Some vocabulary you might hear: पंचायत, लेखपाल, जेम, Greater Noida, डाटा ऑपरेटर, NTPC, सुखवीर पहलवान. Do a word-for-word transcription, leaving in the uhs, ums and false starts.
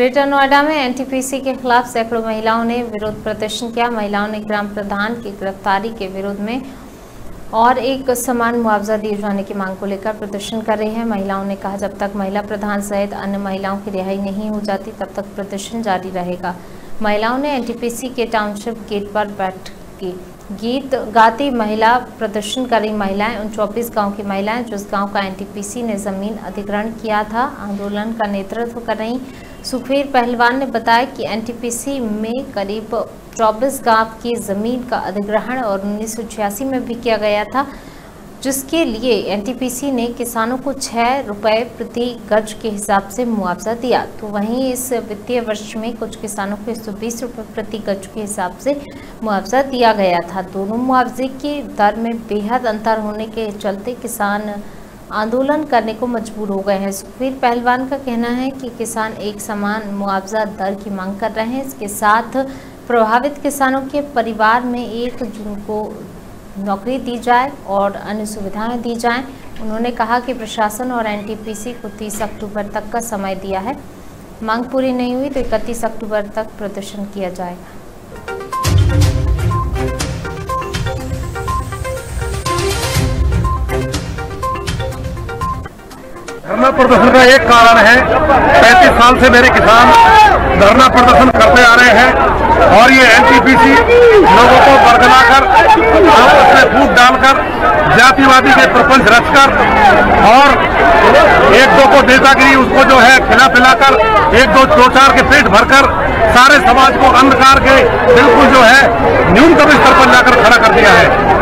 Greater Noida में NTPC के खिलाफ सैकड़ों महिलाओं ने विरोध प्रदर्शन किया। महिलाओं ने ग्राम प्रधान की गिरफ्तारी के विरोध में और एक समान मुआवजा दिए जाने की मांग को लेकर प्रदर्शन कर रही हैं। महिलाओं ने कहा, जब तक महिला प्रधान सहित अन्य महिलाओं की रिहाई नहीं हो जाती तब तक प्रदर्शन जारी रहेगा। महिलाओं ने एनटीपीसी के टाउनशिप गेट पर बैठ के गीत गाती महिला प्रदर्शन कर रही महिलाएं, उन चौबीस गाँव की महिलाएं जिस गाँव का एनटीपीसी ने जमीन अधिग्रहण किया था, आंदोलन का नेतृत्व कर रही। सुखवीर पहलवान ने बताया कि एनटीपीसी में करीब चौबीस गांव की जमीन का अधिग्रहण और उन्नीस सौ छियासी में भी किया गया था, जिसके लिए एनटीपीसी ने किसानों को छः रुपये प्रति गज के हिसाब से मुआवजा दिया। तो वहीं इस वित्तीय वर्ष में कुछ किसानों को एक सौ बीस रुपये प्रति गज के हिसाब से मुआवजा दिया गया था। दोनों मुआवजे की दर में बेहद अंतर होने के चलते किसान आंदोलन करने को मजबूर हो गए हैं। सुखवीर पहलवान का कहना है कि किसान एक समान मुआवजा दर की मांग कर रहे हैं। इसके साथ प्रभावित किसानों के परिवार में एक जून को नौकरी दी जाए और अन्य सुविधाएं दी जाएं। उन्होंने कहा कि प्रशासन और एनटीपीसी को तीस अक्टूबर तक का समय दिया है। मांग पूरी नहीं हुई तो इकतीस अक्टूबर तक प्रदर्शन किया जाएगा। धरना प्रदर्शन का एक कारण है, पैंतीस साल से मेरे किसान धरना प्रदर्शन करते आ रहे हैं और ये एनटीपीसी लोगों को बरगलाकर, आपस में फूट डालकर, जातिवादी के प्रपंच रचकर और एक दो को नेतागिरी उसको जो है खिला पिलाकर, एक दो चोटार के पेट भरकर सारे समाज को अंधकार के बिल्कुल जो है न्यूनतम स्तर पर लाकर खड़ा कर दिया है।